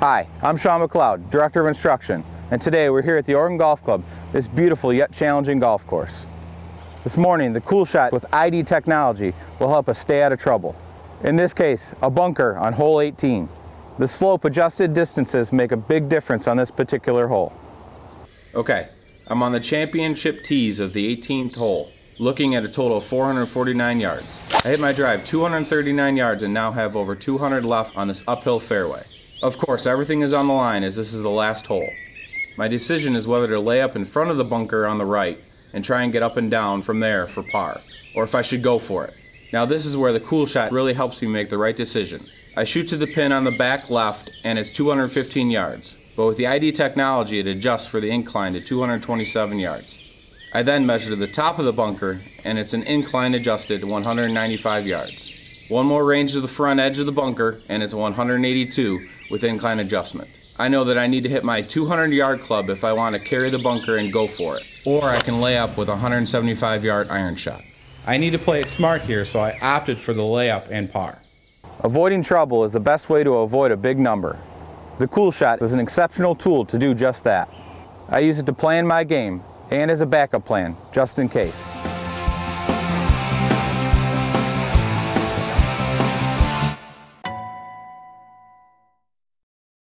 Hi, I'm Sean McLeod, Director of Instruction, and today we're here at the Oregon Golf Club, this beautiful yet challenging golf course. This morning, the COOLSHOT with ID technology will help us stay out of trouble. In this case, a bunker on hole 18. The slope adjusted distances make a big difference on this particular hole. Okay, I'm on the championship tees of the 18th hole, looking at a total of 449 yards. I hit my drive 239 yards and now have over 200 left on this uphill fairway. Of course, everything is on the line as this is the last hole. My decision is whether to lay up in front of the bunker on the right and try and get up and down from there for par, or if I should go for it. Now this is where the COOLSHOT really helps me make the right decision. I shoot to the pin on the back left and it's 215 yards, but with the ID technology it adjusts for the incline to 227 yards. I then measure the top of the bunker and it's an incline adjusted to 195 yards. One more range to the front edge of the bunker and it's 182 with incline adjustment. I know that I need to hit my 200-yard club if I want to carry the bunker and go for it, or I can lay up with a 175-yard iron shot. I need to play it smart here, so I opted for the layup and par. Avoiding trouble is the best way to avoid a big number. The COOLSHOT is an exceptional tool to do just that. I use it to plan my game and as a backup plan, just in case.